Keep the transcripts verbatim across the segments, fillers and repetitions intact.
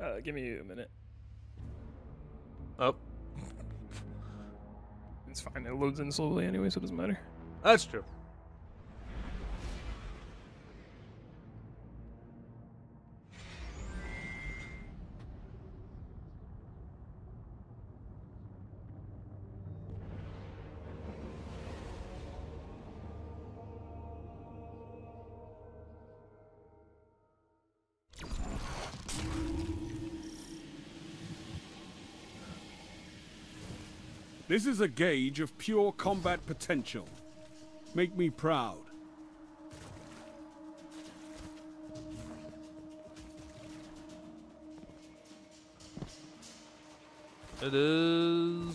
Uh, give me a minute. Oh. It's fine. It loads in slowly anyway, so it doesn't matter. That's true. This is a gauge of pure combat potential. Make me proud. It is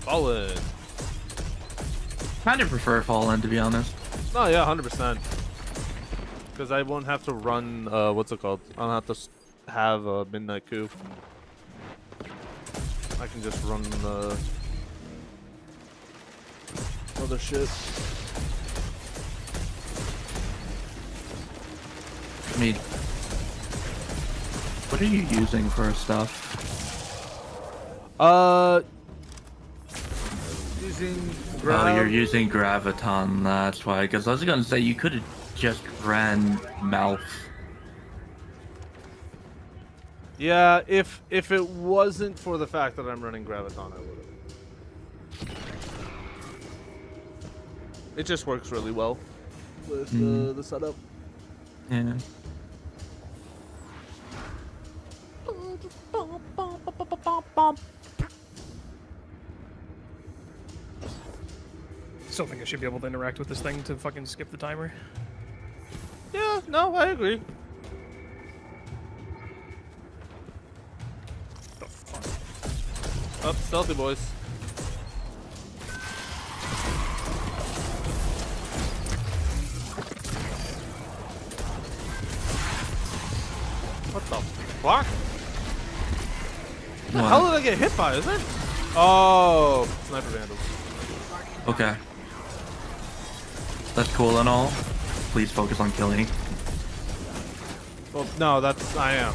Fallen. Kind of prefer Fallen, to be honest. Oh yeah, one hundred percent. Because I won't have to run. Uh, what's it called? I don't have to have a Midnight Coup. I can just run the. Other shit. I mean, what are you using for stuff? Uh, using. Grav oh, you're using Graviton. That's why. Because I was gonna say you could have just ran Malf. Yeah, if if it wasn't for the fact that I'm running Graviton, I would have. It just works really well with mm. the, the setup. Yeah. Still think I should be able to interact with this thing to fucking skip the timer. Yeah, no, I agree. The fuck? Up, stealthy boys. What the fuck? What the hell did I get hit by? Is it? Oh, sniper vandals. Okay. That's cool and all. Please focus on killing. Well, no, that's I am.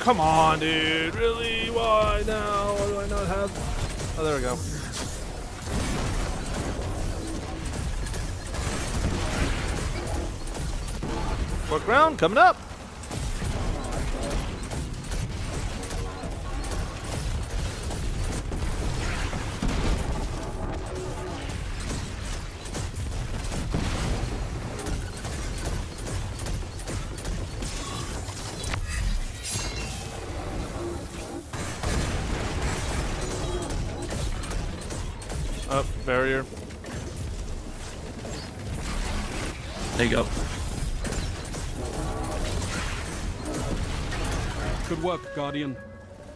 Come on, dude. Really? Why now? Why do I not have... Oh, there we go. Fourth round coming up. Barrier. There you go. Good work, Guardian.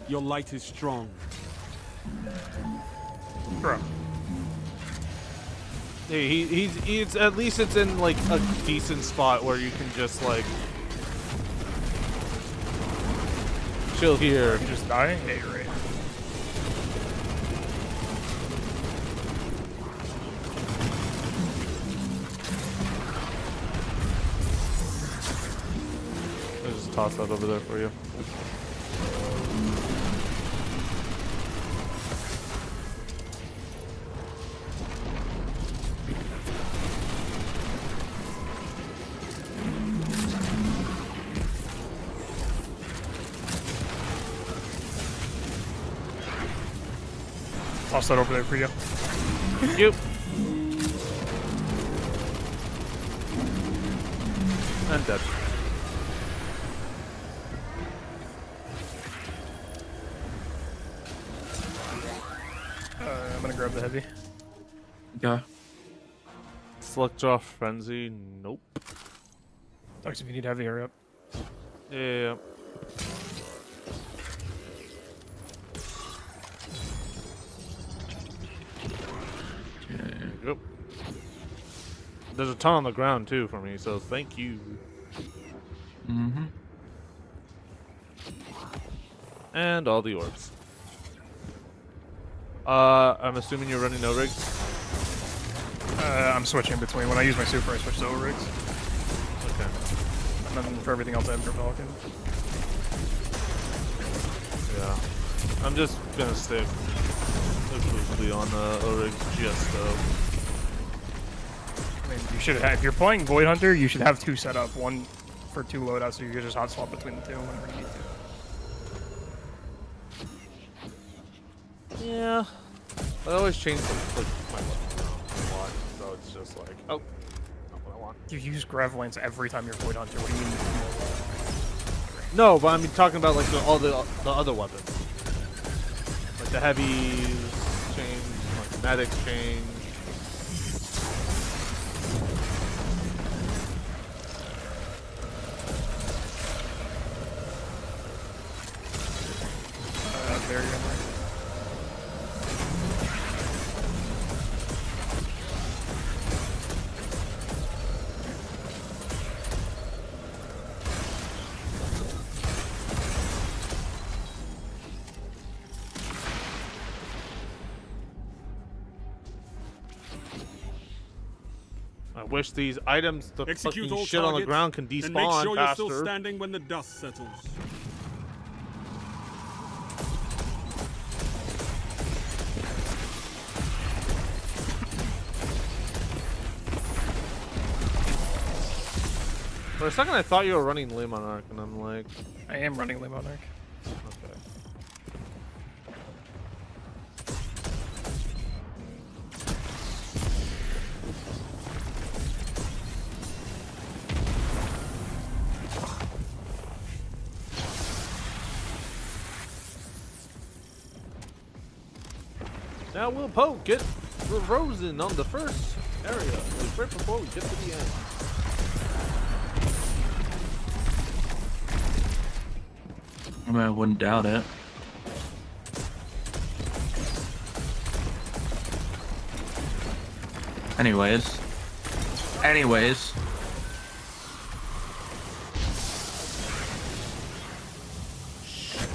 Your light is strong. Bro. Hey, he, he's, he's at least it's in like a decent spot where you can just like chill here. You just die. Hey, Ray. Toss that over there for you. Toss that over there for you. Thank you. I'm dead. Grab the heavy. Yeah. Select off frenzy. Nope. Doctor, if you need heavy, hurry up. Yeah. yeah, yeah. Yep. There's a ton on the ground too for me, so thank you. Mm-hmm. And all the orbs. Uh, I'm assuming you're running O-rigs? Uh, I'm switching between. When I use my super, I switch to O-rigs. Okay. And then for everything else, I have Falcon. Yeah. I'm just gonna stick exclusively on uh, O-rigs just though. I mean, you should have, if you're playing Void Hunter, you should have two set up. One for two loadouts, so you can just hot swap between the two whenever you need to. Yeah, I always change like my weapons a lot, so it's just like, oh, not what I want. You use grav lance every time you're Void Hunter. What do you mean? No, but I'm talking about like the, all the the other weapons, like the heavies change, like medics change. Wish these items, the Execute fucking shit targets, on the ground, can despawn faster. And make sure faster. You're still standing when the dust settles. For a second, I thought you were running Limon Arc, and I'm like, I am running Limon Arc. Okay. Now we'll poke it. We're frozen on the first area, like right before we get to the end. I mean, I wouldn't doubt it. Anyways. Anyways.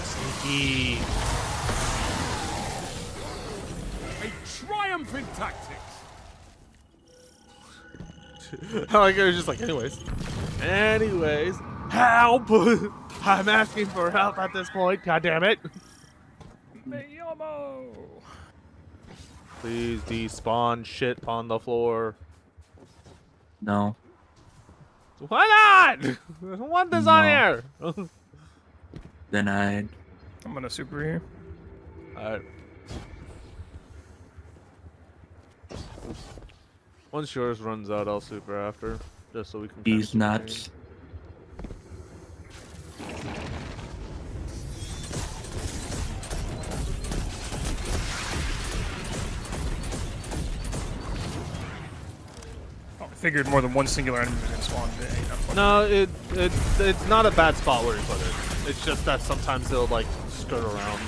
Sneaky. Triumphant tactics. I like it was just like, anyways. Anyways, help! I'm asking for help at this point. God damn it! Mayamo. Please despawn shit on the floor. No. Why not? I don't want this no. on air. Denied. I'm gonna super here. All right. Once yours runs out, I'll super after, just so we can. These nuts. Oh, I figured more than one singular enemy was gonna spawn. No, it it it's not a bad spot where you put it. It's just that sometimes they'll like skirt around.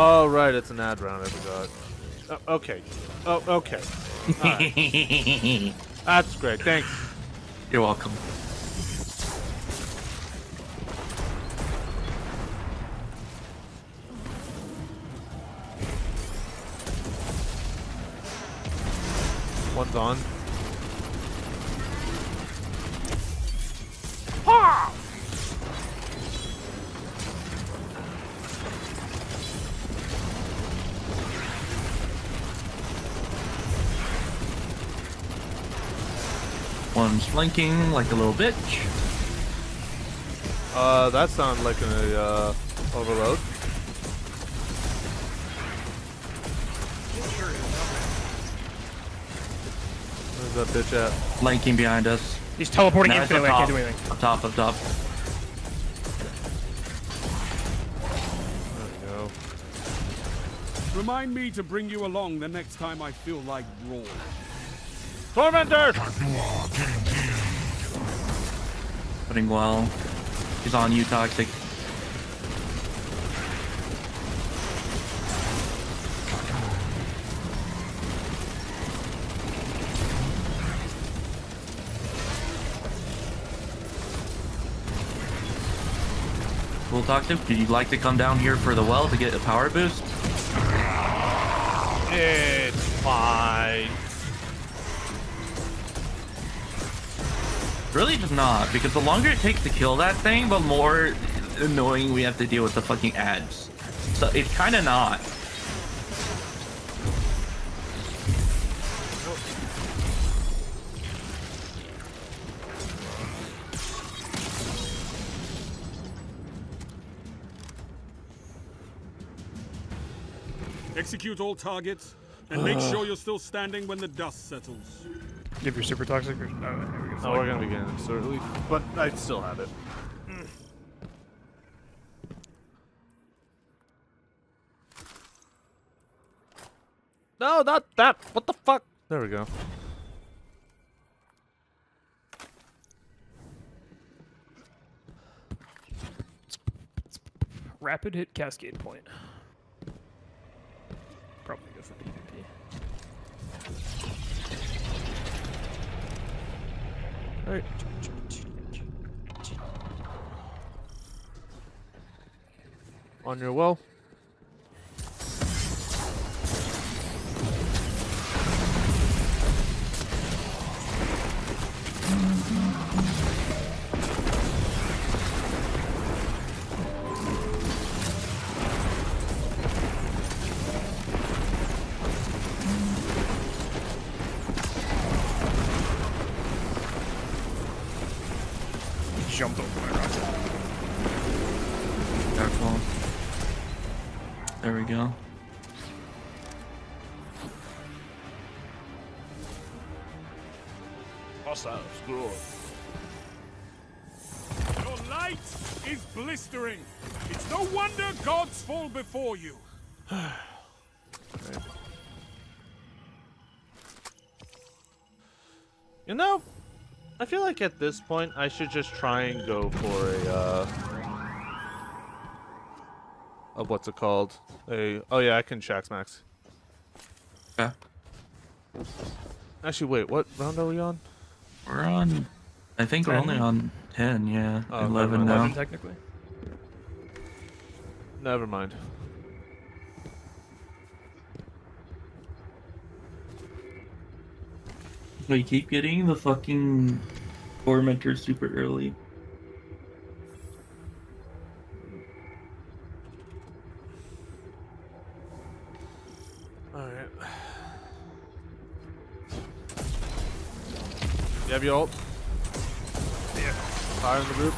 Oh, right, it's an ad round, I forgot. Oh, okay. Oh, okay. Right. That's great, thanks. You're welcome. One's on. Ha! One's flanking like a little bitch. Uh, that sounds like an uh, overload. Where's that bitch at? Flanking behind us. He's teleporting no, infinitely. I can't do anything. Up top, up top. There we go. Remind me to bring you along the next time I feel like roaring. Tormentor! happening well. He's on you, Toxic. Cool, Toxic. Would you like to come down here for the well to get a power boost? It's fine. Really just not, because the longer it takes to kill that thing, the more annoying we have to deal with the fucking ads. So it's kind of not. Execute all targets and make sure you're still standing when the dust settles. If you're super toxic, or no, we oh, we're gonna be getting absurdly, but I still have it. Mm. No, not that. What the fuck? There we go. Rapid hit cascade point. Probably go for P V P. All right. On your well. Jumped over my rocket. Careful. There we go. Hostile, screw up. Your light is blistering. It's no wonder gods fall before you. Right. You know, I feel like at this point, I should just try and go for a, uh... a what's it called? A... Oh, yeah, I can Shaxx Max. Yeah. Actually, wait, what round are we on? We're on... I think ten. We're only on ten, yeah. Oh, eleven now. eleven, technically. Never mind. We keep getting the fucking tormentor super early. All right. You have your ult? Yeah. Fire in the group.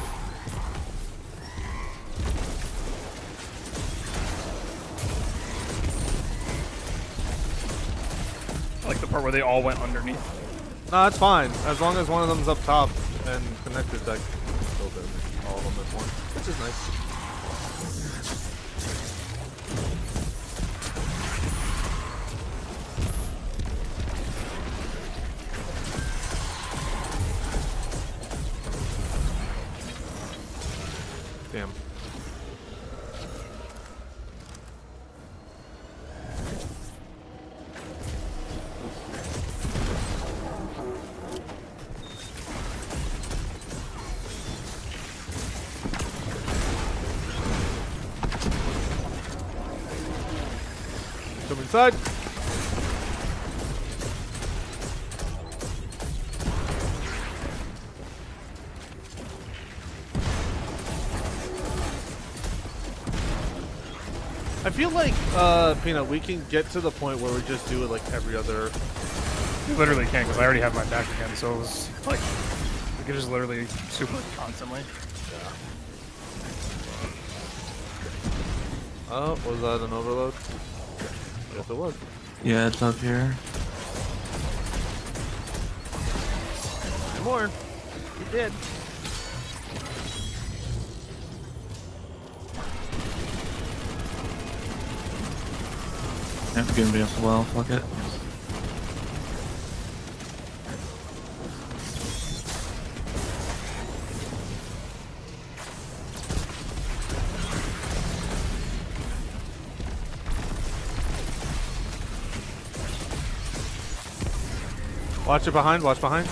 I like the part where they all went underneath. No, it's fine. As long as one of them's up top and connected, like a little bit all of them at once, which is nice. Damn. Side. I feel like, uh, Peanut, we can get to the point where we just do it like every other. We literally can't, because I already have my back again, so it was like, we could just literally super constantly. Yeah. Oh, was that an overload? Yes, it was. Yeah, it's up here. And more. It did. That's gonna be us well, fuck it. Watch it behind, watch behind.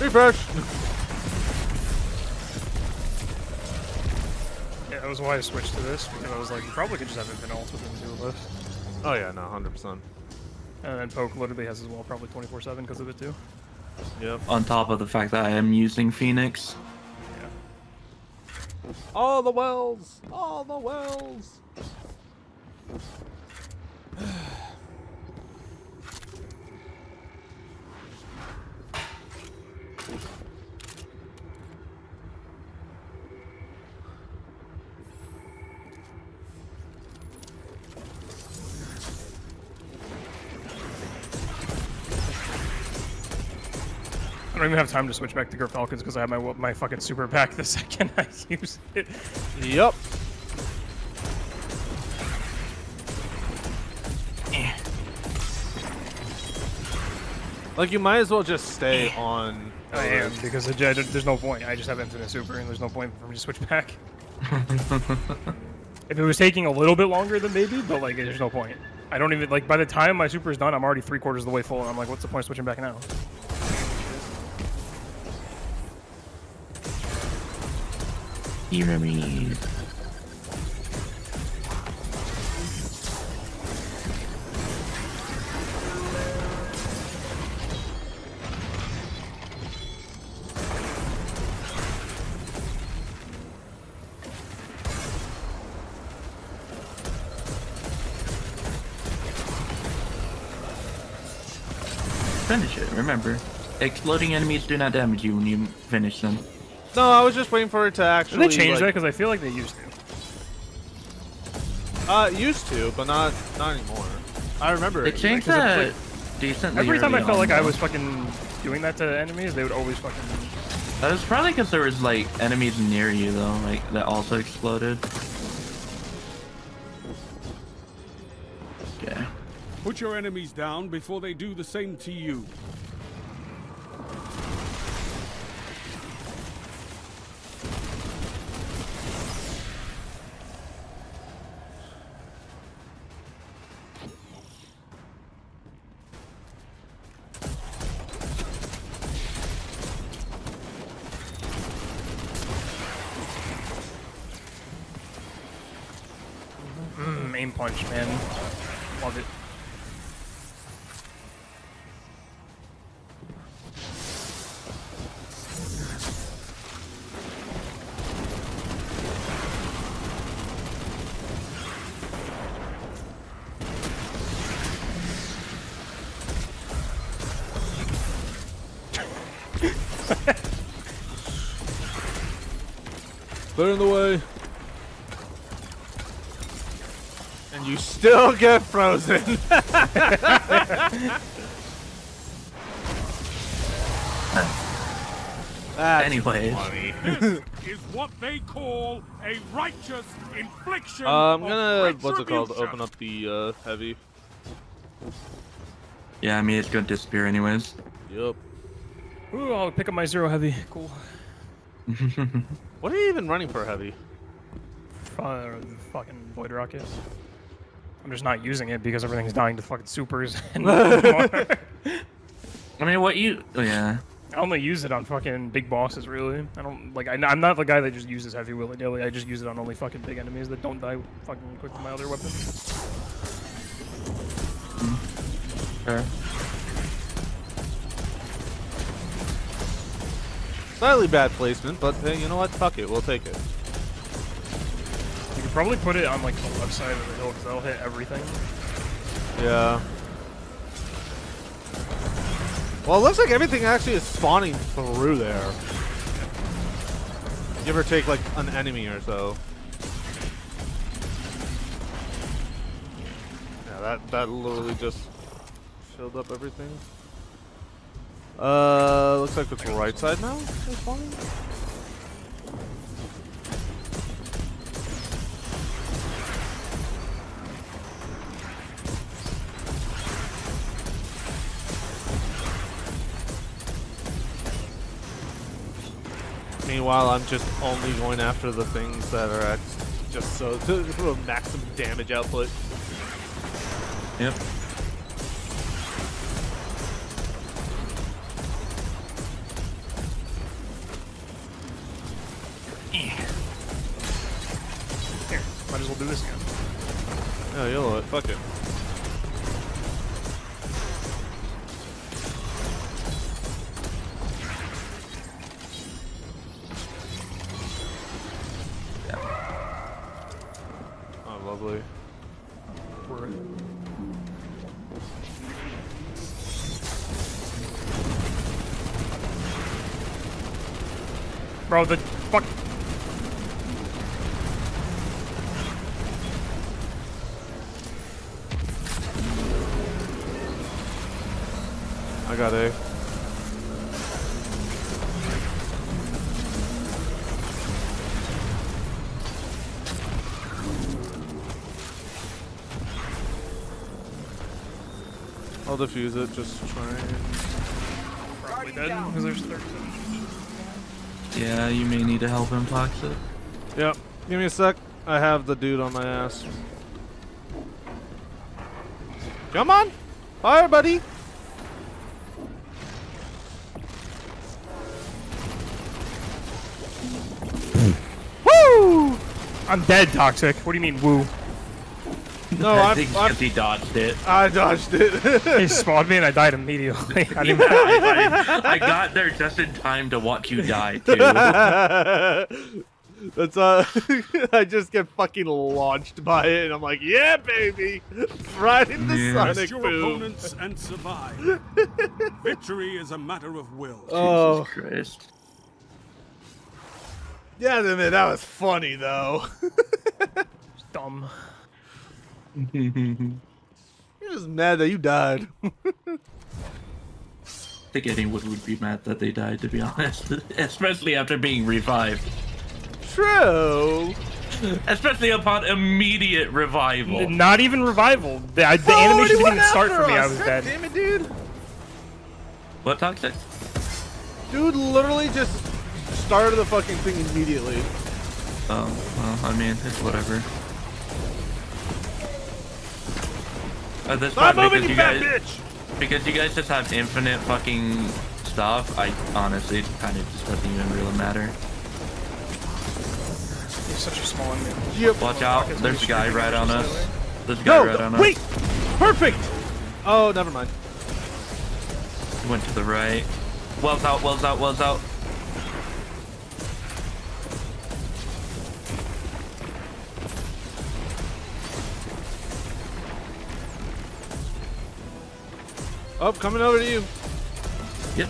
Refresh! Yeah, that was why I switched to this, because I was like, you probably could just have infinite ults within the two of us. Oh yeah, no, one hundred percent. And then Poke literally has his wall probably twenty-four seven because of it too. Yep. On top of the fact that I am using Phoenix. Yeah. All the wells! All the wells! I don't even have time to switch back to Gurf Falcons because I have my my fucking super pack the second I use it. Yup. Yeah. Like you might as well just stay yeah. on. I am because it, I, there's no point. I just have infinite super and there's no point for me to switch back. If it was taking a little bit longer than maybe, but like there's no point. I don't even like by the time my super is done, I'm already three quarters of the way full, and I'm like, what's the point of switching back now? You know me. Finish it, remember. Exploding enemies do not damage you when you finish them. No, I was just waiting for it to actually. Did they change like, that? Because I feel like they used to. Uh, used to, but not not anymore. I remember. They changed like, that like, decently. Every time I felt like though. I was fucking doing that to enemies, they would always fucking. That was probably because there was like enemies near you though, like that also exploded. Okay. Put your enemies down before they do the same to you. Punch, man. Love it. Clear in the way. You still get frozen. Anyways, this is what they call a righteous infliction. Uh, I'm gonna what's it called? Open up the uh, heavy. Yeah, I mean it's gonna disappear anyways. Yep. Ooh, I'll pick up my zero heavy. Cool. What are you even running for heavy? Uh, fucking Void Rockets. I'm just not using it because everything's dying to fucking supers. And I mean, what you? Yeah. I only use it on fucking big bosses, really. I don't like. I, I'm not the guy that just uses heavy willy nilly. I just use it on only fucking big enemies that don't die fucking quick to my other weapon. Sure. Slightly bad placement, but hey, you know what? Fuck it, we'll take it. Probably put it on like the left side of the hill because that'll hit everything. Yeah. Well, it looks like everything actually is spawning through there. Give or take like an enemy or so. Yeah, that that literally just filled up everything. Uh, looks like it's the right side now. It's spawning. Meanwhile, I'm just only going after the things that are just so to, to maximum damage output. Yep. Here, might as well do this again. Oh, YOLO it. Fuck it. Bro, the fuck. I got A. I'll defuse it, just try and... Probably dead, because there's thirty. Yeah, you may need to help him, Toxic. Yep. Give me a sec. I have the dude on my ass. Come on! Fire, buddy! Woo! I'm dead, Toxic. What do you mean, woo? No, I think he dodged it. I dodged it. He spawned me and I died immediately. I, didn't yeah, I, I, I got there just in time to watch you die, too. That's uh, I just get fucking launched by it, and I'm like, yeah, baby, right in the yeah. Sonic boom. Your opponents and survive. Victory is a matter of will. Oh, Jesus Christ. Yeah, man, that was funny though. Dumb. You're just mad that you died. I think anyone would be mad that they died, to be honest. Especially after being revived. True. Especially upon immediate revival. N not even revival. The, I, the oh, animation didn't even start for me. I was dead. Damn it, dude. What, Toxic? Dude literally just started the fucking thing immediately. Oh, well, I mean, it's whatever. Oh, that's not probably moving, you fat bitch! Because you guys just have infinite fucking stuff, I honestly kind of just doesn't even really matter. You're such a small enemy. Yep. Watch out, there's a guy right on us. There's a guy right on us. Wait! Perfect! Oh, never mind. He went to the right. Well's out, well's out, well's out. Oh, coming over to you. Yep.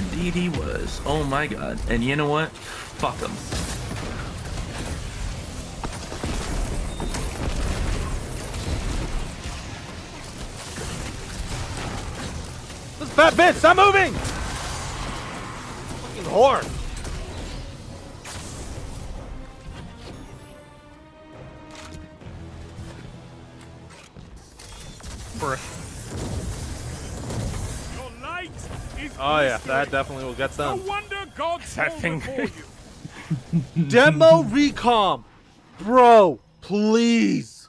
Indeed he was. Oh my god. And you know what? Fuck him. This fat bitch, stop moving! Fucking whore. Bruh. Oh yeah, that definitely will get some. No wonder God's that thing. Demo recom, bro, please.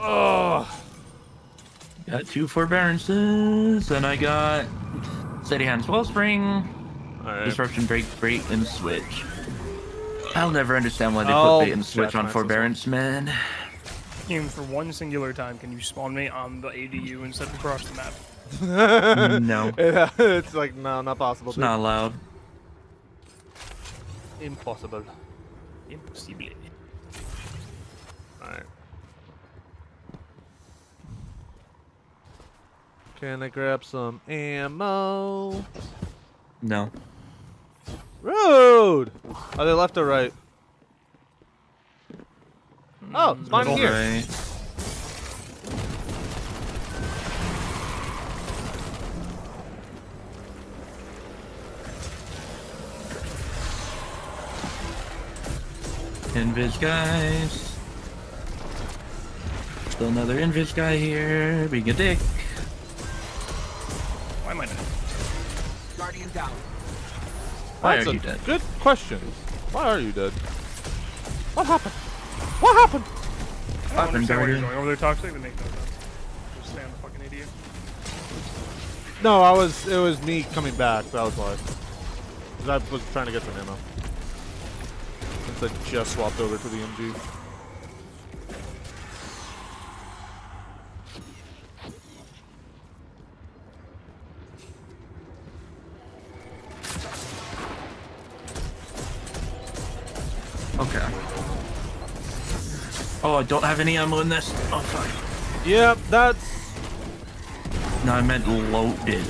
Oh, got two forbearances, and I got steady hands wellspring, right. Disruption break, bait and switch. I'll never understand why they oh, put bait and switch on forbearance, man. For one singular time, can you spawn me on the A D U instead of across the map? No. It, it's like, no, not possible. It's dude. Not allowed. Impossible. Impossible. Alright. Can I grab some ammo? No. Rude! Are they left or right? Oh, it's mine here. Right. Invis guys. Still another Invis guy here. Being a dick. Why am I doing Guardian down. Why That's are you dead? Good question. Why are you dead? What happened? What happened? I don't understand why you're going over there, Toxic. They make no sense. Just stand the fucking idiot. No, I was. It was me coming back. That was why. Because I was trying to get some ammo. Since I just swapped over to the M G. Okay. Oh, I don't have any ammo in this? Oh, fuck. Yep, that's... No, I meant loaded.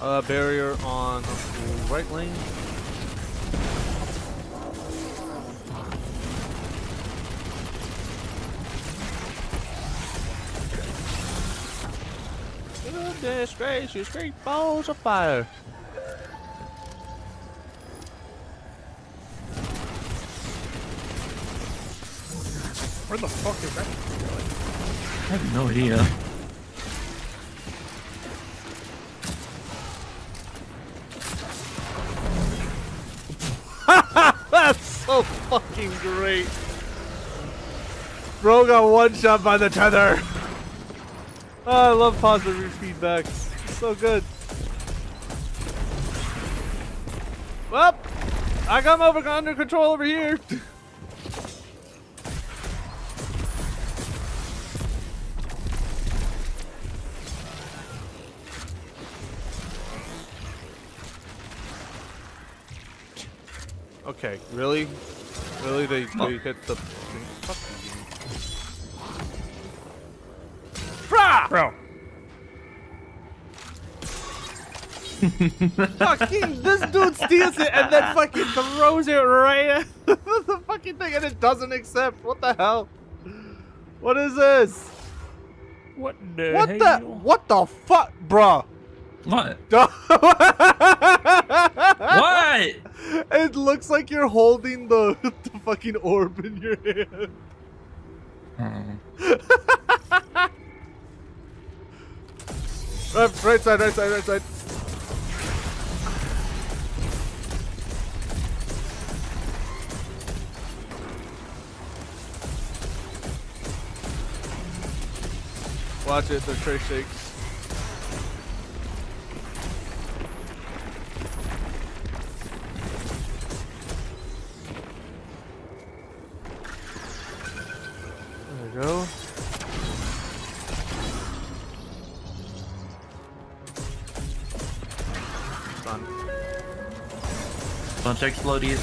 Uh, barrier on right lane. Goodness gracious, great balls of fire. Where the fuck is that? I have no idea. So fucking great. Bro got one shot by the tether. Oh, I love positive feedback. It's so good. Well, I got him over under control over here. Okay, really? Really? They, oh. they hit the fucking Bro! Bro. Fucking, this dude steals it and then fucking throws it right at the fucking thing and it doesn't accept. What the hell? What is this? What the What hell? the What the fuck, bruh? What? What? It looks like you're holding the, the fucking orb in your hand. Mm. right, right side, right side, right side. Watch it, the tray shakes. Go. Fun. Bunch of explodies.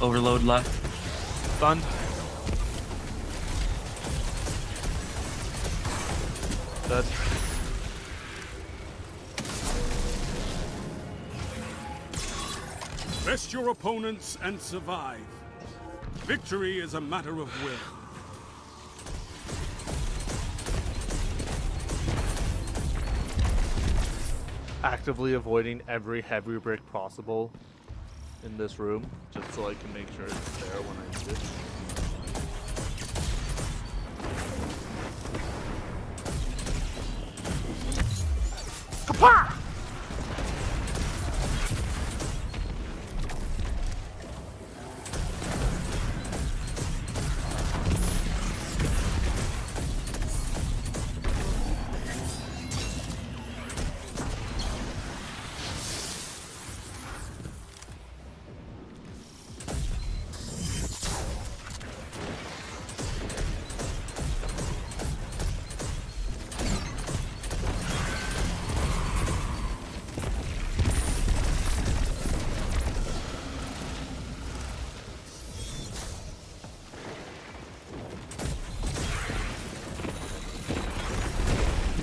Overload left. Fun. Dead. Rest your opponents and survive. Victory is a matter of will. Actively avoiding every heavy brick possible in this room, just so I can make sure it's there when I need it. Kapah!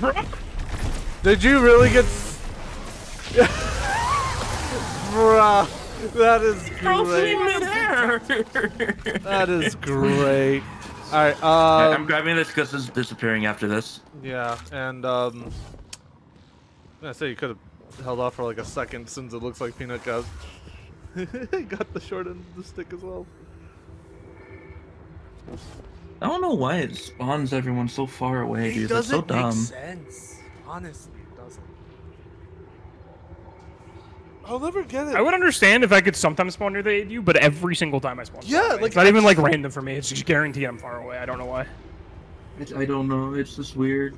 Bro, did you really get? Bruh, that is great. That is great. All right, uh, I'm grabbing this because it's disappearing after this. Yeah, and um, I say you could have held off for like a second since it looks like Peanut got got the short end of the stick as well. I don't know why it spawns everyone so far away. It dude. That's so dumb. Make sense. Honestly, it doesn't. I'll never get it. I would understand if I could sometimes spawn near the A D U, but every single time I spawn. Yeah, like it's not even like random for me. It's just guaranteed I'm far away. I don't know why. It's, I don't know. It's just weird.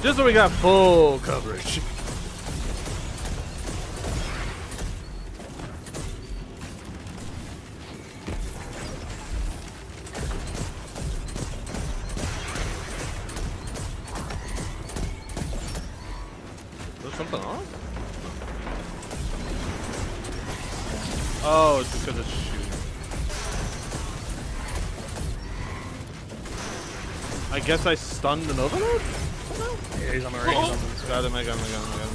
Just so we got full coverage. Is something on? Oh, it's because it's shooting. I guess I stunned an overload? Yeah, he's on the ring. Oh. He's on the ring. Got him, I got him, I got him, I got him.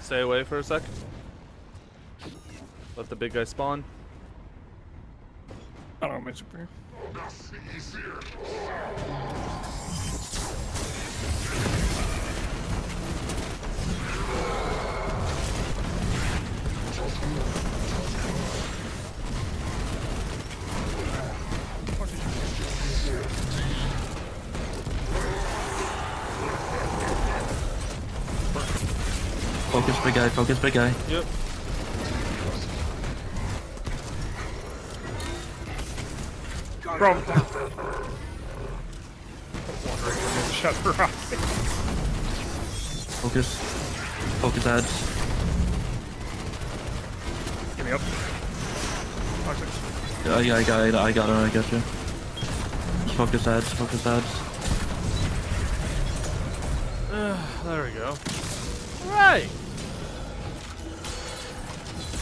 Stay away for a sec. Let the big guy spawn. I don't know, my super. Focus big guy, focus big guy. Yep. Bro. Shut her up. Focus. Focus ads. Give me up. Yeah, yeah, I got it, I got it, I got you. Just focus ads, focus ads. Uh, there we go. Alright!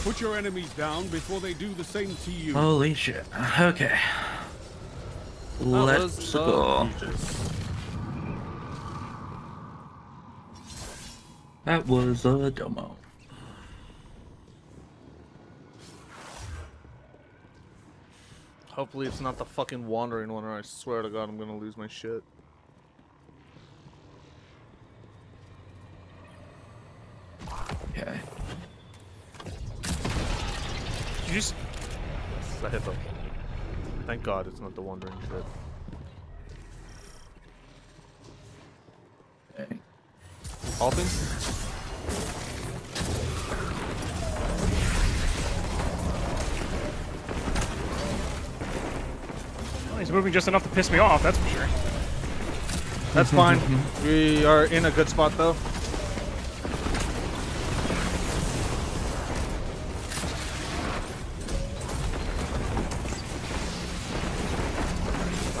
Put your enemies down before they do the same to you. Holy shit. Okay. That Let's go. That was a demo. Hopefully it's not the fucking wandering one or I swear to God I'm gonna lose my shit. Okay. Did you just... Yes, I hit them. Thank God it's not the wandering shit. Okay. All things? He's moving just enough to piss me off, that's for sure. That's fine. We are in a good spot, though.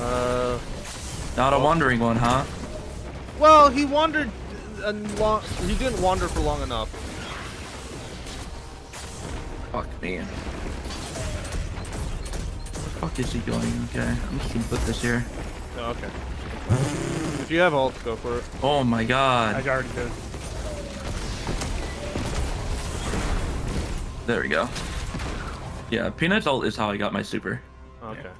Uh, Not a wandering one, huh? Well, he wandered... A long, he didn't wander for long enough. Fuck, man. What is he going? Okay, I'm just gonna put this here. Oh, okay. If you have ult, go for it. Oh my God. I already did. There we go. Yeah, Peanut's ult is how I got my super. Okay. Yeah.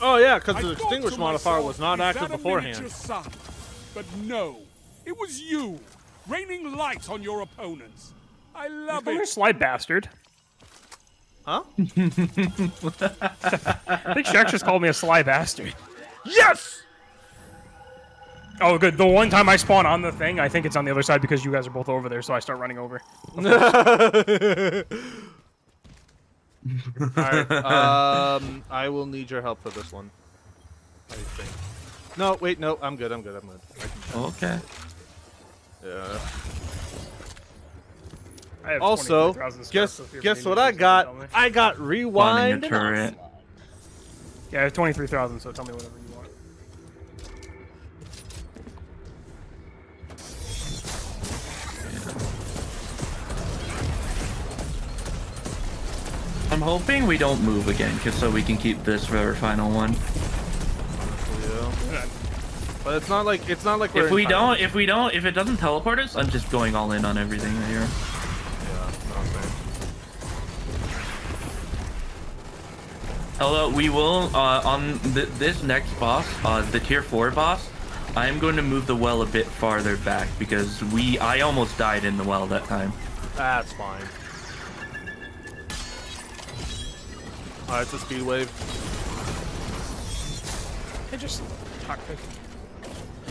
Oh yeah, because the extinguish modifier was not active beforehand. But no, it was you, raining light on your opponents. I love it. You're a sly bastard. Huh? I think Shaxx just called me a sly bastard. Yes! Oh, good. The one time I spawn on the thing, I think it's on the other side because you guys are both over there, so I start running over. Alright, um, I will need your help for this one. I think. No, wait, no, I'm good, I'm good, I'm good. Okay. Yeah. I have also, guess guess what I got? I got rewind. Yeah, I have twenty-three thousand, so tell me whatever you want. I'm hoping we don't move again, cause so we can keep this for our final one. Yeah. But it's not like it's not like we're if we don't if we don't if it doesn't teleport us, I'm just going all in on everything here. Hello, we will, uh, on th this next boss, uh, the tier four boss, I am going to move the well a bit farther back because we, I almost died in the well that time. That's fine. Alright, it's a speed wave. I just toxic.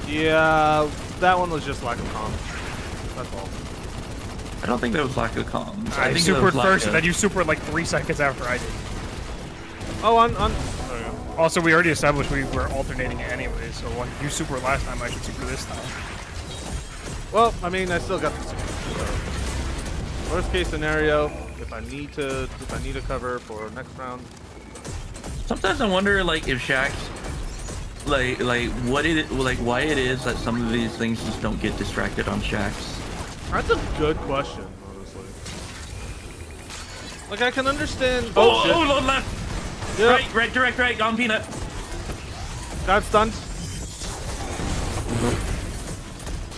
Yeah, that one was just lack of comms. That's all. I don't think that was lack of comms. I, I think you supered first and then you supered like three seconds after I did. Oh, I'm, I'm... Also, we already established we were alternating anyway, so when you super last time, I should super this time. Well, I mean, I still got the super. Worst case scenario, if I need to, if I need a cover for next round. Sometimes I wonder, like, if Shaxx, like, like what it, like, why it is that some of these things just don't get distracted on Shaxx. That's a good question, honestly. Like, I can understand. Bullshit. Oh, oh, left. Yep. Right, right, direct, right, gone, Peanut. That's stunned.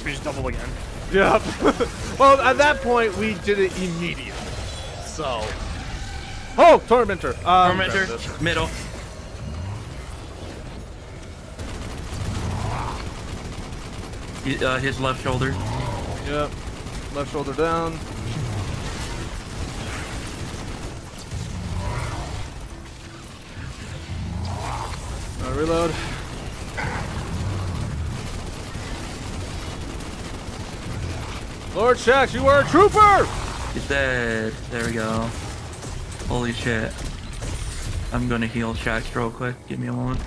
We just double again. Yep. Well, at that point, we did it immediately. So. Oh, Tormentor. Um, Tormentor, middle. Uh, his left shoulder. Yep. Left shoulder down. Uh, reload. Lord Shaxx, you are a trooper! He's dead. There we go. Holy shit. I'm gonna heal Shaxx real quick. Give me a moment.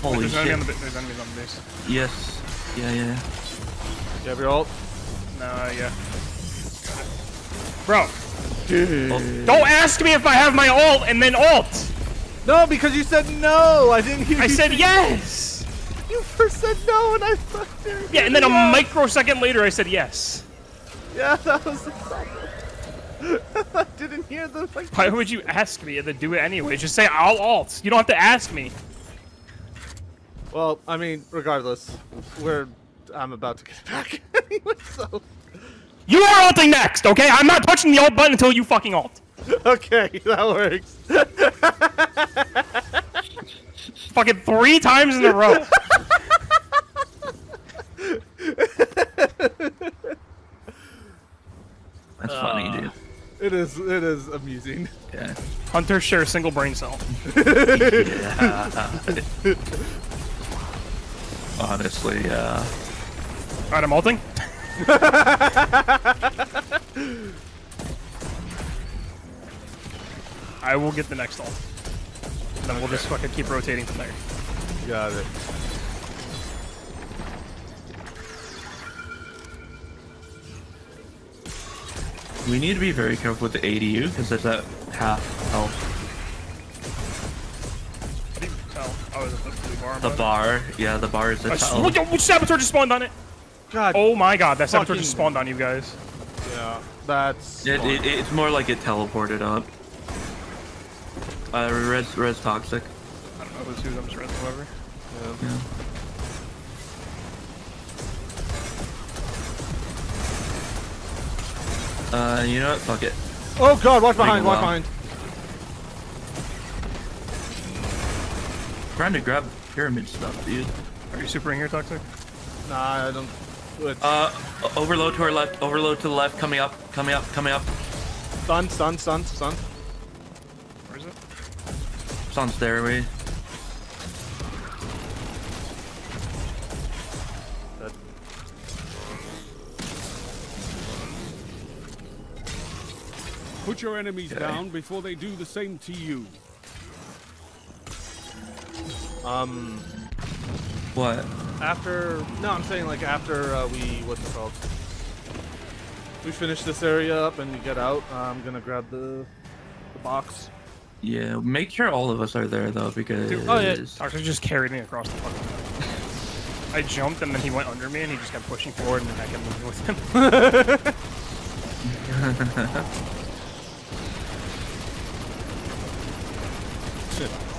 Holy Wait, shit. Enemy on the, there's enemies on the base. Yes. Yeah, yeah, yeah. You have your ult? Nah, yeah. Bro, dude. Don't ask me if I have my ult and then ult. No, because you said no. I didn't hear I you said yes. You first said no and I fucked it. Yeah, and then a yeah. microsecond later I said yes. Yeah, that was exactly. I didn't hear the like, why would you ask me and then do it anyway? Just say I'll ult. You don't have to ask me. Well, I mean, regardless, we're I'm about to get back anyway, so. You are ulting next, okay? I'm not touching the ult button until you fucking ult. Okay, that works. Fucking three times in a row. That's uh, funny, dude. It is, it is amusing. Yeah. Hunter share a single brain cell. Yeah. Honestly, yeah. Uh... Alright, I'm ulting. I will get the next ult. And then we'll okay. just fucking keep rotating from there. Got it. We need to be very careful with the A D U because there's that half health. How do you tell? Oh, is it the bar? The bar. Yeah, the bar is the tell. Look, which Saboteur just spawned on it? God. Oh my god, that Saboteur just spawned on you guys. Yeah, that's... It, it, it's more like it teleported up. Uh, res, res Toxic. I don't know if it's who, I'm just res whoever. Yeah. Yeah. Uh, Uh, you know what? Fuck it. Oh god, watch behind, watch behind. I'm trying to grab pyramid stuff, dude. Are you supering here, Toxic? Nah, I don't. It's... Uh, overload to our left, overload to the left, coming up, coming up, coming up. Stun, stun, stun, stun. Where is it? It's on stairway. Put your enemies okay. down before they do the same to you. Um, what? After no, I'm saying like after uh, we what's it called? We finish this area up and we get out. Uh, I'm gonna grab the, the box. Yeah, make sure all of us are there though because. Dude, oh yeah. Doctor just carried me across the fucking. I jumped and then he went under me and he just kept pushing forward and then I kept moving with him.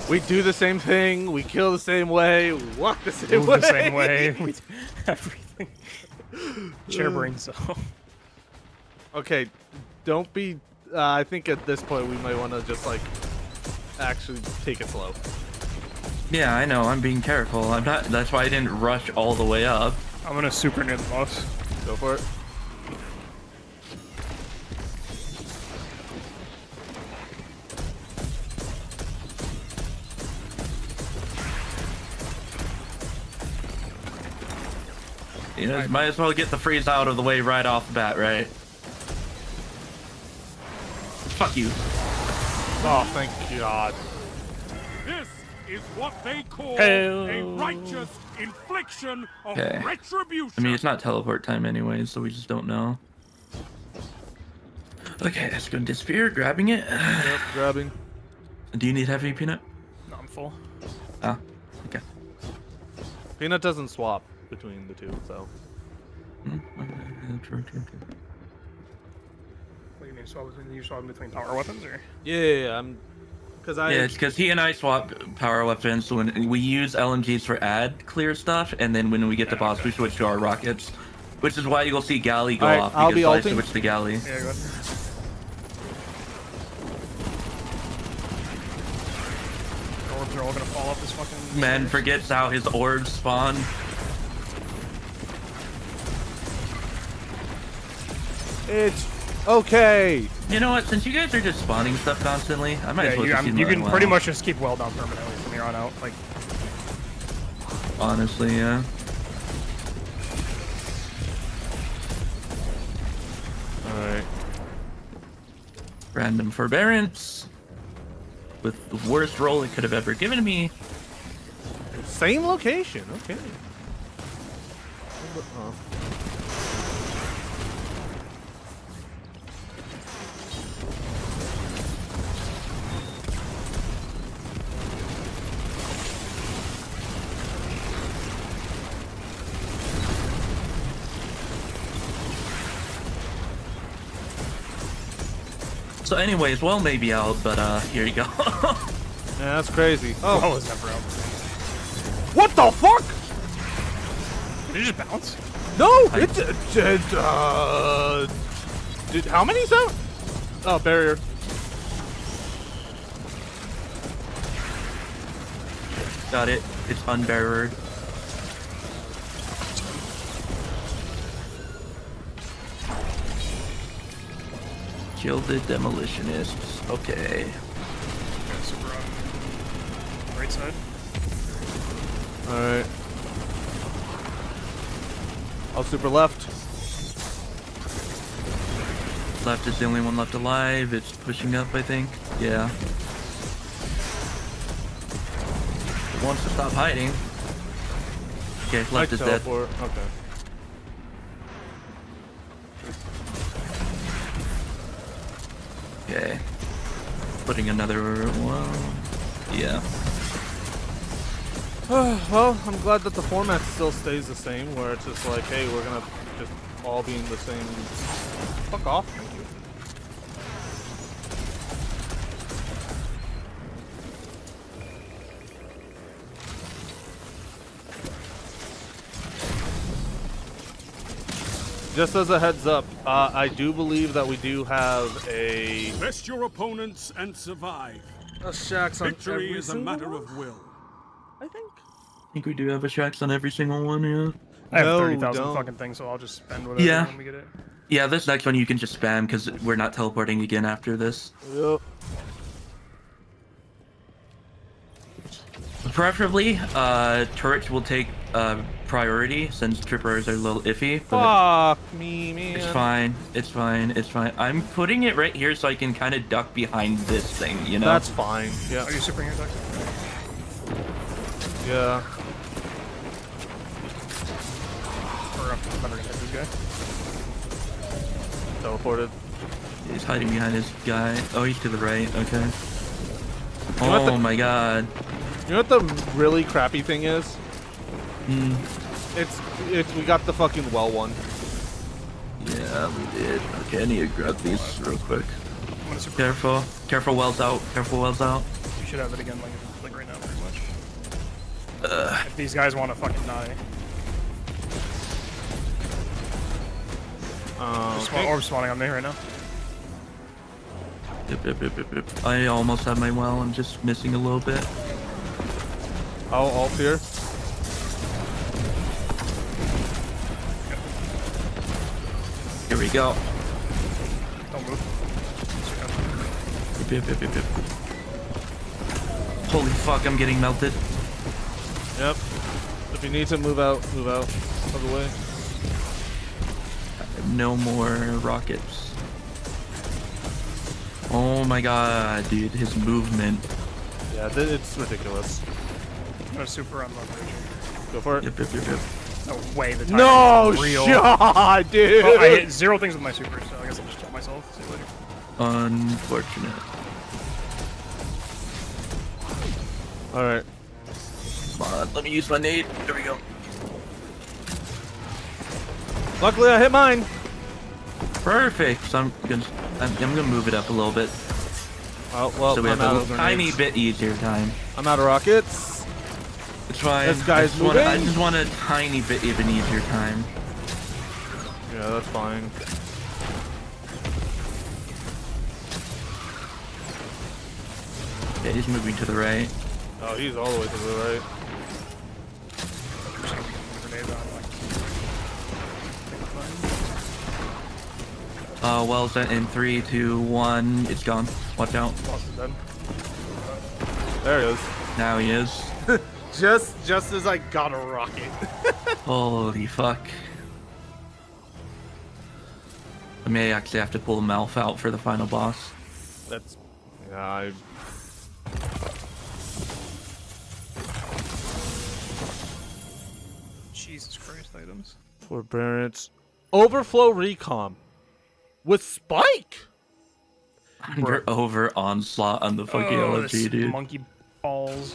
We do the same thing, we kill the same way, we walk the same Move way. the same way, we do everything. Chair brain so. Okay, don't be... Uh, I think at this point we might want to just, like, actually take it slow. Yeah, I know, I'm being careful. I'm not. That's why I didn't rush all the way up. I'm gonna super near the boss. Go for it. You know, might as well get the freeze out of the way right off the bat, right? Fuck you. Oh, thank God. This is what they call Hell. a righteous infliction of okay. retribution. I mean, it's not teleport time anyway, so we just don't know. Okay, that's going to disappear. Grabbing it. Yep, grabbing. Do you need heavy, Peanut? No, I'm full. Ah, okay. Peanut doesn't swap between the two, so. What do you mean, swap between, you swap between power weapons, or? Yeah, yeah, yeah, I'm, cause I. Yeah, it's cause he and I swap power weapons, so when we use L M Gs for ad clear stuff, and then when we get yeah, to boss, okay. we switch to our rockets, which is why you'll see galley go right, off, I'll because be I switch to galley. Yeah, go ahead. Orbs are all gonna fall off this fucking... Man forgets how his orbs spawn. It's okay. You know what? Since you guys are just spawning stuff constantly, I might yeah, as well you, just keep You can well. pretty much just keep well down permanently from here on out. Like, honestly, yeah. All right. Random forbearance with the worst roll it could have ever given me. Same location. Okay. Uh-oh. So anyways, well maybe out, but uh, here you go. Yeah, that's crazy. Oh, what was that, bro? What the fuck? Did it just bounce? No, I... it did. Uh, did how many's out? Oh, barrier. Got it. It's unbarriered. Kill the demolitionists. Okay. Yeah, super on right side. Alright. I'll super left. Left is the only one left alive. It's pushing up, I think. Yeah. It wants to stop hiding. Okay, left is dead. Okay. Okay, putting another one, yeah. Well, I'm glad that the format still stays the same, where it's just like, hey, we're gonna just all be in the same... Fuck off, thank you. Just as a heads up, uh, I do believe that we do have a... Test your opponents and survive. A Shaxx on Victory every is a matter one? Of will. I think. I think we do have a Shaxx on every single one, yeah. I have no, thirty thousand fucking things, so I'll just spend whatever yeah. when we get it. Yeah, this next one you can just spam, because we're not teleporting again after this. Yep. Preferably, uh, turrets will take uh, priority, since tripwires are a little iffy. But fuck me, man. It's fine. It's fine. It's fine. I'm putting it right here so I can kind of duck behind this thing, you know? That's fine. Yeah. Are you supering your Doctor? Yeah. Or I'm gonna hit this guy. Teleported. He's hiding behind this guy. Oh, he's to the right. Okay. You know oh my god. You know what the really crappy thing is? Mm. It's it's we got the fucking well one. Yeah, we did. Okay, I need to grab these real quick. Careful, careful, wells out. Careful, wells out. You should have it again, like like right now, pretty much. Uh, if these guys want to fucking die. Uh, okay. Orb spawning on me right now. Yep, yep, yep, yep, yep. I almost have my well. I'm just missing a little bit. I'll ult here. Here we go. Don't move. Yep, yep, yep, yep, yep. Holy fuck! I'm getting melted. Yep. If you need to move out, move out of the way. No more rockets. Oh my god, dude, his movement. Yeah, it's ridiculous. I'm gonna super on leverage. Go for it. Yep, yep, yep, yep. No way, the time No shot, dude! Well, I hit zero things with my super, so I guess I'll just kill myself. See you later. Unfortunate. Alright. Come on, let me use my nade. There we go. Luckily, I hit mine. Perfect. So I'm gonna, I'm, I'm gonna move it up a little bit. Oh well, so we I'm have out a of tiny bit easier time. I'm out of rockets. It's fine. This guy's moving. I just want a tiny bit even easier time. Yeah, that's fine. Yeah, he's moving to the right. Oh, he's all the way to the right. Uh, well's done in three, two, one. It's gone. Watch out. There he is. Now he is. just, just as I got a rocket. Holy fuck! I may actually have to pull Malf out for the final boss. That's. Yeah. I... Jesus Christ! Items. Forbearance. Overflow recom. With Spike? Under Bro. Over onslaught on the fucking oh, L G, dude. Monkey balls.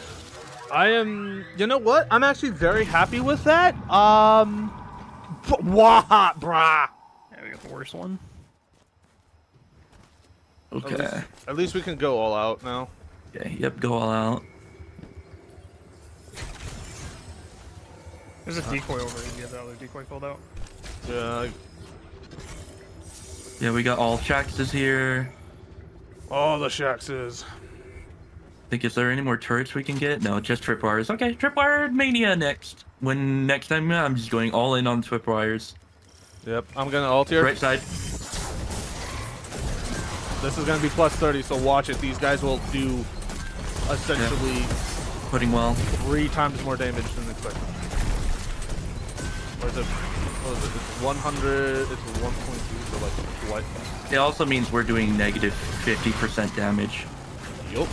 I am. You know what? I'm actually very happy with that. Um. Wah, brah. Yeah, we got the worst one. Okay. At least, at least we can go all out now. Yeah. Yep. Go all out. There's a decoy over here. You have that other decoy pulled out. Yeah. I... Yeah, we got all Shaxxes here. All the Shaxxes. I think, is there any more turrets we can get? No, just tripwires. Okay, tripwire mania next. When next time, I'm just going all in on tripwires. Yep, I'm gonna ult here. Right side. This is gonna be plus thirty, so watch it. These guys will do essentially yeah. putting well three times more damage than expected. Or is it? What is it? It's one hundred. It's one point two. Like what? It also means we're doing negative fifty percent damage. Yup.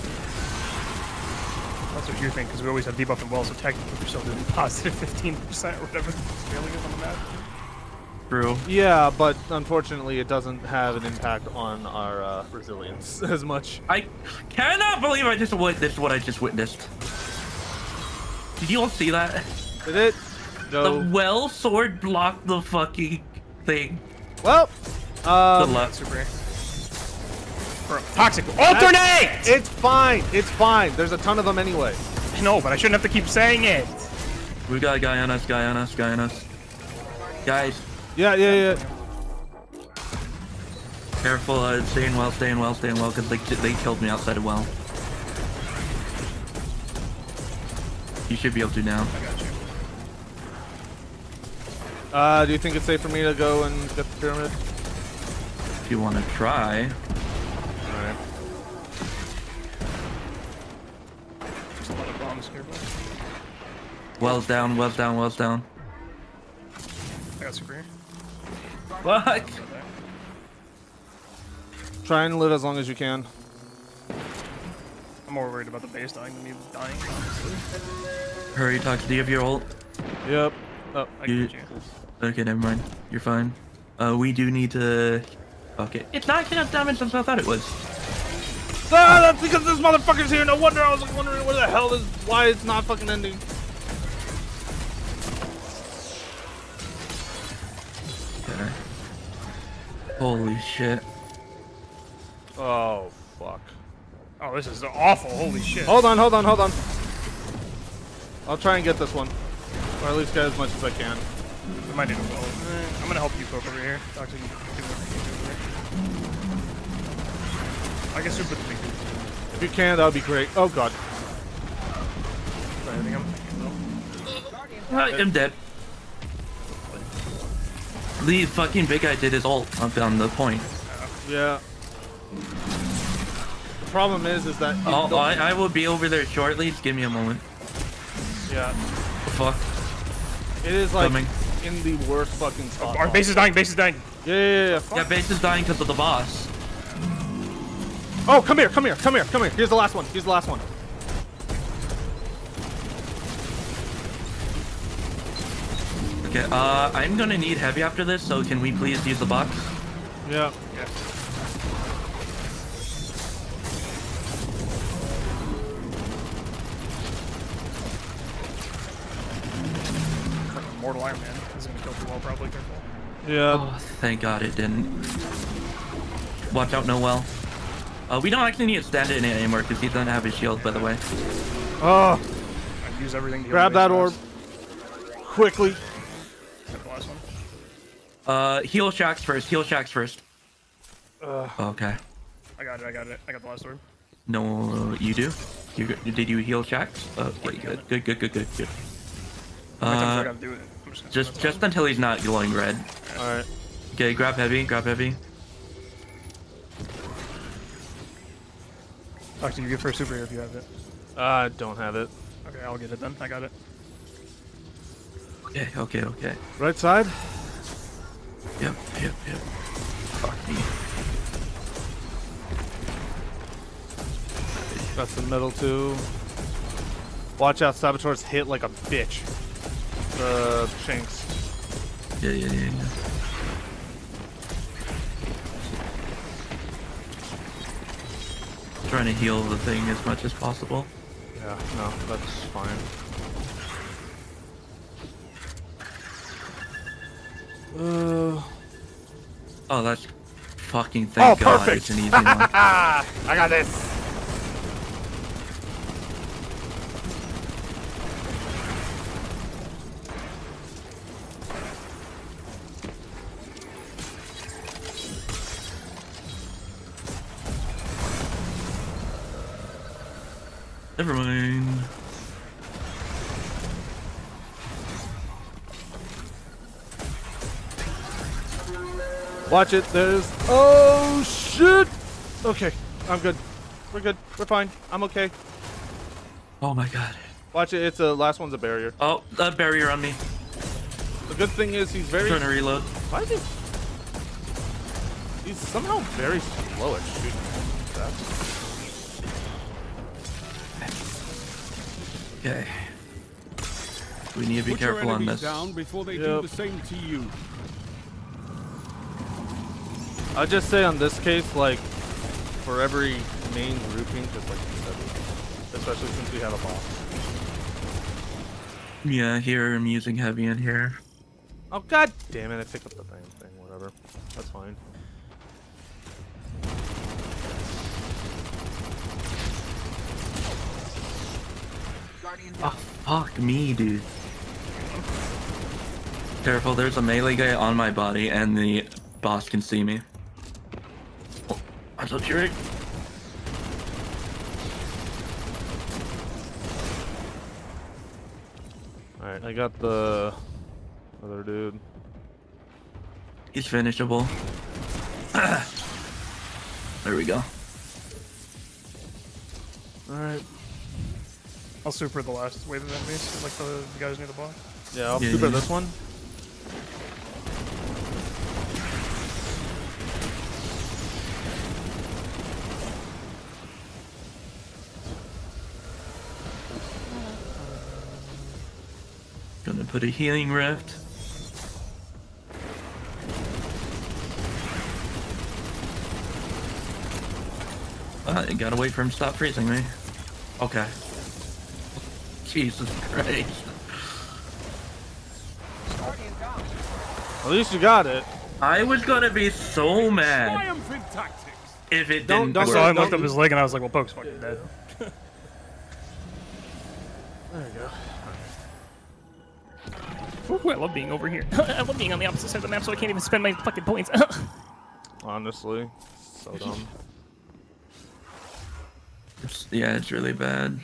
That's what you think, because we always have debuff and well, so technically we're still doing positive fifteen percent or whatever it's failing is on the map. True. Yeah, but unfortunately it doesn't have an impact on our uh, resilience as much. I cannot believe I just witnessed what I just witnessed. Did you all see that? Did it? No. The well sword blocked the fucking thing. Well, um, good luck. Super. Toxic. Alternate! That's, it's fine. It's fine. There's a ton of them anyway. I know, but I shouldn't have to keep saying it. We got a guy on us, guy on us, guy on us. Guys. Yeah, yeah, yeah. Careful, uh, stay in well, stay in well, stay in well, because they, they killed me outside of well. You should be able to now. I got you. Uh, do you think it's safe for me to go and get the pyramid? If you want to try. Alright. There's a lot of bombs here. Well's down, well's down, well's down. I got super here. Fuck! Try and live as long as you can. I'm more worried about the base dying than me dying, honestly. Hurry, Toxic, do you have your ult? Yep. Oh, I you, got you. Okay, never mind. You're fine. Uh, we do need to... Fuck it. It's not enough damage as I thought it was. Ah, that's because this motherfucker's here. No wonder I was like, wondering where the hell this... Why it's not fucking ending. Okay. Holy shit. Oh, fuck. Oh, this is awful. Holy shit. Hold on, hold on, hold on. I'll try and get this one. Or at least get as much as I can. I might need a well. I'm gonna help you poke over here. Doctor, you can do over here. I can super the big dude. If you can, that would be great. Oh god. Sorry, I think I'm I am dead. The fucking big guy did his ult up on the point. Yeah. The problem is, is that. Oh, I, I will be over there shortly. Just give me a moment. Yeah. Fuck. It is like coming. In the worst fucking spot. Oh, our base is dying, base is dying. Yeah, yeah, yeah. Yeah, yeah base is dying because of the boss. Oh, come here, come here, come here, come here. Here's the last one, here's the last one. Okay, uh, I'm gonna need heavy after this, so can we please use the box? Yeah. Yeah. Mortal Iron Man is gonna kill the well, probably. Careful. Yeah. Oh, thank God it didn't. Watch out, no well. Uh, we don't actually need to stand in it anymore because he doesn't have his shield, by the way. Oh. I use everything. To grab that orb. Quickly. Except the last one. Uh, heal Shaxx first. Heal Shaxx first. Uh, okay. I got it. I got it. I got the last orb. No, you do. You did you heal Shaxx? Oh, okay, good. Good. Good. Good. Good. Good. Uh, I'm do it. I'm just just, just until he's not glowing red. Alright. Okay, grab heavy, grab heavy. Doctor, you get first super here if you have it. I uh, don't have it. Okay, I'll get it then. I got it. Okay, okay, okay. Right side? Yep, yep, yep. Fuck me. That's the middle two. Watch out, Saboteur's hit like a bitch. The shanks. Yeah, yeah, yeah, yeah. Trying to heal the thing as much as possible. Yeah, no, that's fine. Uh. Oh, that's fucking thank oh, God. Perfect. It's an easy one. I got this. Never mind. Watch it, there's... Oh, shit! Okay, I'm good. We're good. We're fine. I'm okay. Oh, my God. Watch it. It's a... Last one's a barrier. Oh, a barrier on me. The good thing is he's very... I'm trying to reload. Why is he... He's somehow very slow at shooting. That's... Okay. We need to be Put careful on this. Down before they yep. do the same to you. I'll just say on this case, like, for every main grouping, just like you said, especially since we have a boss. Yeah, here I'm using heavy in here. Oh god damn it! I picked up the damn thing. Whatever. That's fine. Oh, fuck me, dude. Careful, there's a melee guy on my body, and the boss can see me. I'm so cheering. Alright, I got the other dude. He's finishable. There we go. Alright. I'll super the last wave of enemies, like the, the guys near the bottom. Yeah, I'll yeah, super yeah. this one. Gonna put a healing rift. Uh, I gotta wait for him to stop freezing me. Okay. Jesus Christ. At least you got it. I was gonna be so mad if it didn't work. I saw him lift up his leg and I was like, well, Poke's fucking dead. There we go. Ooh, I love being over here. I love being on the opposite side of the map so I can't even spend my fucking points. Honestly, so dumb. It's, yeah, it's really bad.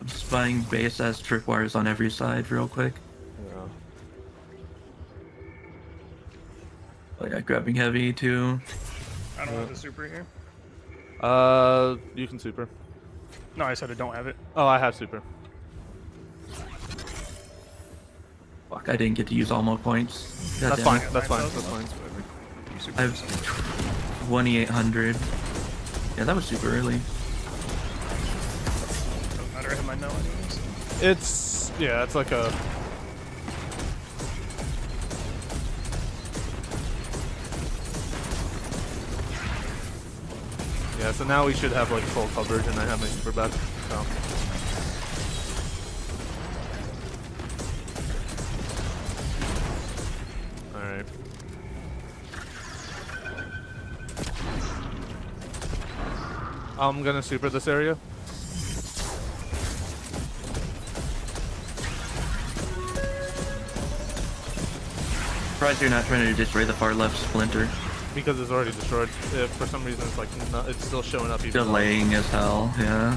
I'm spying base as tripwires on every side real quick. Yeah. Oh yeah, grabbing heavy too. I don't have the super here. Uh, you can super. No, I said I don't have it. Oh, I have super. Fuck, I didn't get to use all my points. God that's, fine. that's fine, that's fine, that's fine. I have twenty-eight hundred. Yeah, that was super early. Doesn't matter if I know it. It's, yeah, it's like a... Yeah, so now we should have like full coverage and I have my super back, so... I'm gonna super this area. Surprised you're not trying to destroy the far left splinter. Because it's already destroyed. If for some reason it's like not, it's still showing up. Even Delaying though. as hell. Yeah.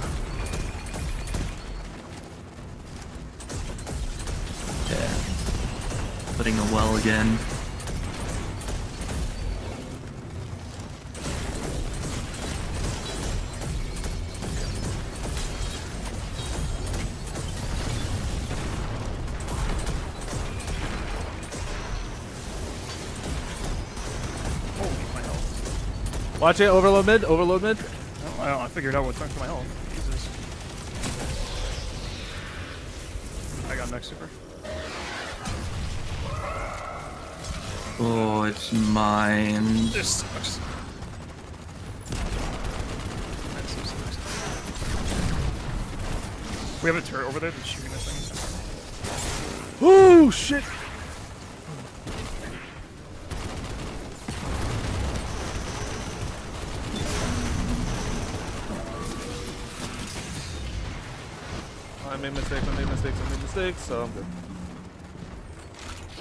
Yeah. Putting a well again. Watch it, overload mid, overload mid. I don't know, I figured out what took to my health. Jesus. I got next super. Oh, it's mine. This sucks. We have a turret over there that's shooting this thing. Ooh, shit! I made mistakes, I made mistakes, I made mistakes, so I'm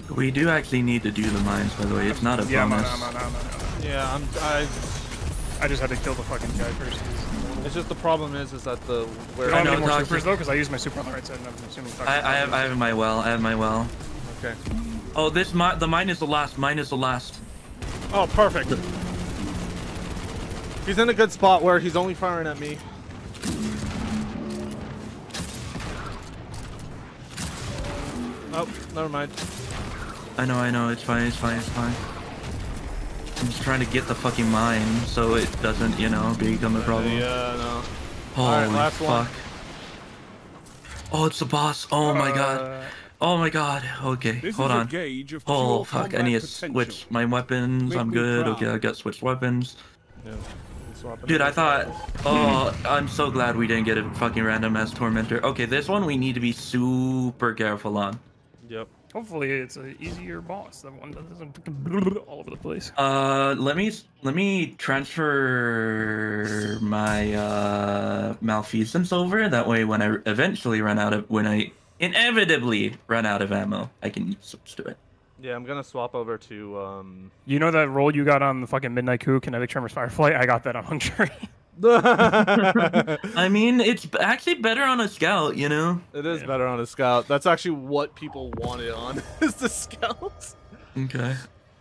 good. We do actually need to do the mines, by the way. It's not a yeah, bonus. I'm on, I'm on, I'm on, I'm on. Yeah, I'm, I... I just had to kill the fucking guy first. It's just the problem is, is that the... Where I don't have any more supers, though, because I used my super on the right side, and I'm assuming... I, I, have, I have my well, I have my well. Okay. Oh, this mi the mine is the last, mine is the last. Oh, perfect. He's in a good spot where he's only firing at me. Oh, never mind. I know, I know, it's fine, it's fine, it's fine. I'm just trying to get the fucking mine so it doesn't, you know, become a problem. Yeah, uh, no. Holy right, last fuck. One. Oh, it's the boss. Oh uh, my god. Oh my god. Okay, hold on. Oh fuck, I need to switch my weapons. I'm good. Okay, I got switched weapons. Yeah. Dude, I thought, oh, I'm so glad we didn't get a fucking random ass tormentor. Okay, this one we need to be super careful on. Yep. Hopefully it's an easier boss than one that doesn't all over the place. Uh, let me let me transfer my uh Malfeasance over. That way, when I eventually run out of when I inevitably run out of ammo, I can switch to it. Yeah, I'm gonna swap over to. Um... You know that roll you got on the fucking Midnight Coup, Kinetic Tremors Firefly? I got that on Hungry. I mean, it's actually better on a scout, you know. It is yeah. better on a scout. That's actually what people want it on. Is the scouts? Okay.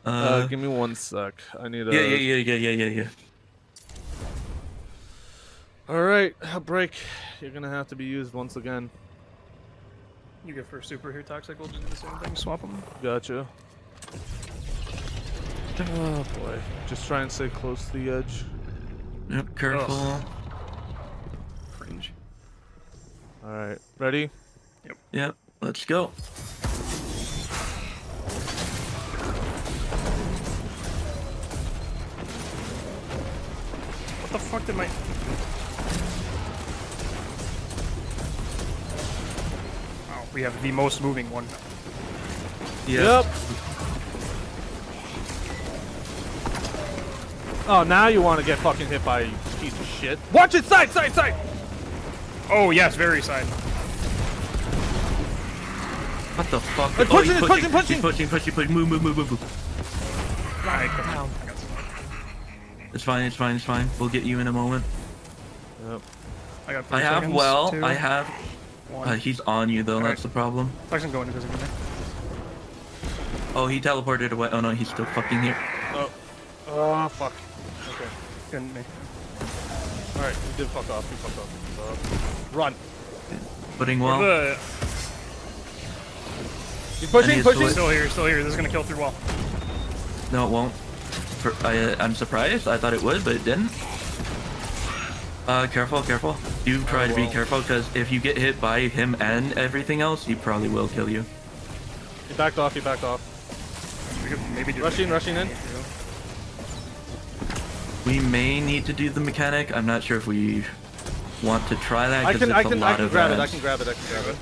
Uh, uh, give me one sec. I need a. Yeah, yeah, yeah, yeah, yeah, yeah, yeah. All right, a break. You're gonna have to be used once again. You go for super here, Toxic. We'll do the same thing. Swap them. Gotcha. Oh boy. Just try and stay close to the edge. Yep, careful. Oh. Fringe. Alright, ready? Yep. Yep, let's go. What the fuck did my... Oh, we have the most moving one. Yep. yep. Oh, now you want to get fucking hit by a piece of shit. Watch it! Side! Side! Side! Oh, yes, very side. What the fuck? It's pushing! It's pushing! Pushing! Pushing! Pushing! Pushing! Move! Move! Move! Move! Move! Right, come down. It's fine. It's fine. It's fine. We'll get you in a moment. Yep. I got I have well. Two, I have... Uh, he's on you, though. All that's right. the problem. Toxin going because of him. Oh, he teleported away. Oh, no, he's still fucking here. Oh. Oh, fuck. Couldn't me. Alright, you did fuck off, you fuck off. Uh, run. Putting wall. He's pushing, he's pushing. Still here, still here. This is gonna kill through wall. No, it won't. For, I, I'm surprised. I thought it would, but it didn't. Uh, careful, careful. You try oh, to well. be careful, because if you get hit by him and everything else, he probably will kill you. He backed off, he backed off. Maybe do rushing, rushing in. We may need to do the mechanic. I'm not sure if we want to try that. I can, I can, I can grab it. I can grab it. I can grab it.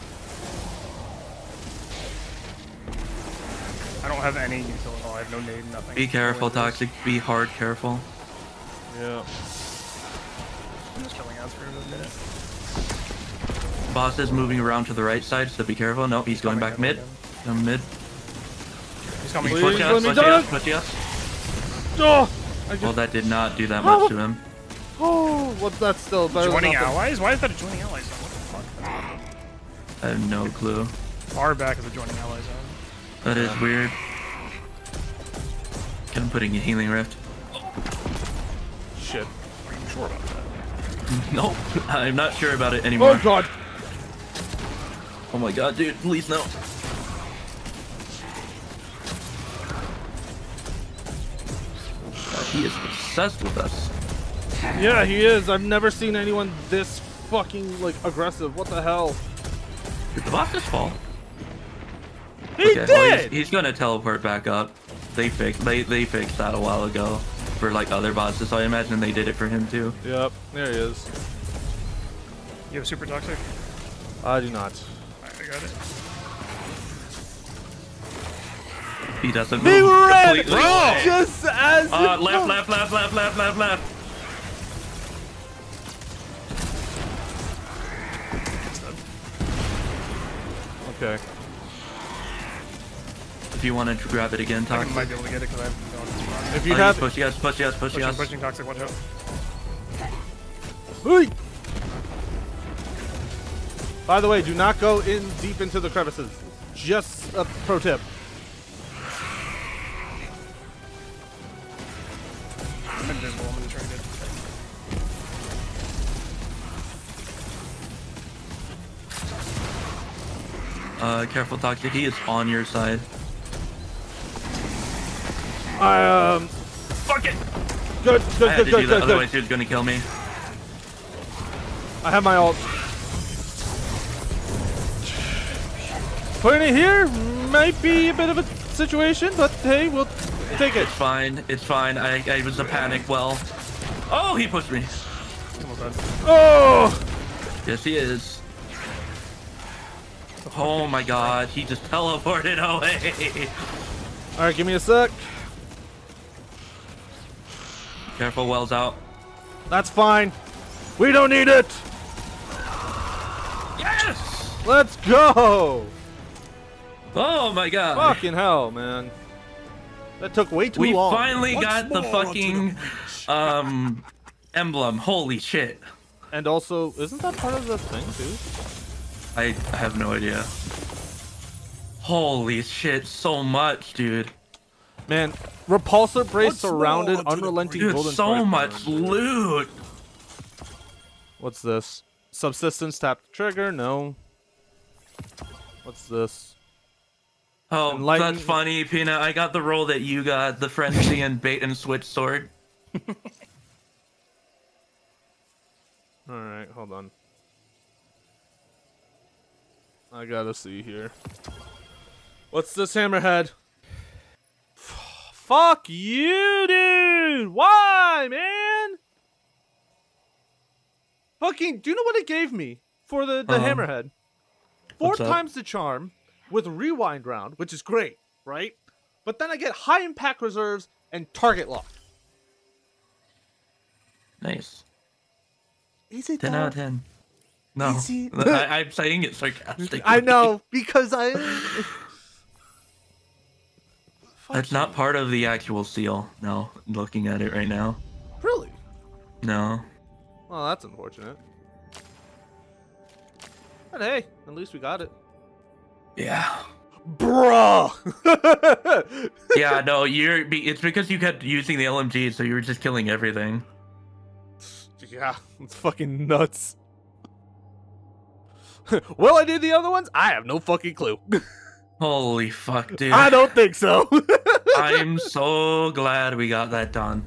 I don't have any util at all. I have no nade, nothing. Be careful, Toxic. Be hard careful. Yeah. I'm just killing out for a minute. Boss is moving around to the right side, so be careful. Nope, he's, he's going back mid. Going mid. He's coming. Please, push us, push us, push us. Oh! Just... Well, that did not do that much oh. to him. Oh, what's that still? Better joining than allies? Why is that a joining allies zone? What the fuck? I have no clue. Far back is a joining allies zone. That is weird. I'm putting a healing rift. Shit. Are you sure about that? Nope. I'm not sure about it anymore. Oh, God. Oh, my God, dude. Please, no. He is obsessed with us. Yeah, he is. I've never seen anyone this fucking, like, aggressive. What the hell? Did the boss just fall? He okay, did! Well, he's, he's gonna teleport back up. They fixed, they, they fixed that a while ago for, like, other bosses, so I imagine they did it for him, too. Yep, there he is. You have Super Toxic? I do not. Alright, I got it. He doesn't move. They were red! Bro! Just as uh, left, left, left, left, left, left, left. Okay. If you want to grab it again, Toxic. I might be able to get it because I'm going this far. If you oh, have push, yes, push, yes, push, pushing, yes. Pushing, Toxic, watch out. Ooh. By the way, do not go in deep into the crevices. Just a pro tip. I'm invisible, I'm gonna try and get it. Uh, careful, Toxic. He is on your side. I, um... Fuck it! Good, good, I good, good, good, otherwise he was gonna kill me. I have my ult. Putting it here might be a bit of a situation, but hey, we'll... Take it. It's fine. It's fine. I, I was a panic. Well, oh, he pushed me. Oh, yes, he is. Oh my God, he just teleported away. All right, give me a sec. Careful, Wells out. That's fine. We don't need it. Yes. Let's go. Oh my god! Fucking hell, man. That took way too we long. We finally Once got the fucking the um emblem. Holy shit. And also, isn't that part of the thing too? I have no idea. Holy shit, so much, dude. Man, repulsor brace Once surrounded unrelenting dude, golden so tripwires. Much loot. What's this? Subsistence tapped trigger? No. What's this? Oh, that's funny, Peanut. I got the roll that you got, the frenzy and bait and switch sword. Alright, hold on. I gotta see here. What's this hammerhead? Fuck you, dude! Why, man? Fucking, do you know what it gave me for the, the uh-huh. hammerhead? Four times the charm with rewind round, which is great, right? But then I get high impact reserves and target lock. Nice. Is it ten out of ten? No. I, I'm saying it sarcastically. I know, because I... That's not part of the actual seal, no. I'm looking at it right now. Really? No. Well, that's unfortunate. But hey, at least we got it. Yeah. Bruh! Yeah, no, you're... It's because you kept using the L M G, so you were just killing everything. Yeah, it's fucking nuts. Will I do the other ones? I have no fucking clue. Holy fuck, dude. I don't think so. I'm so glad we got that done.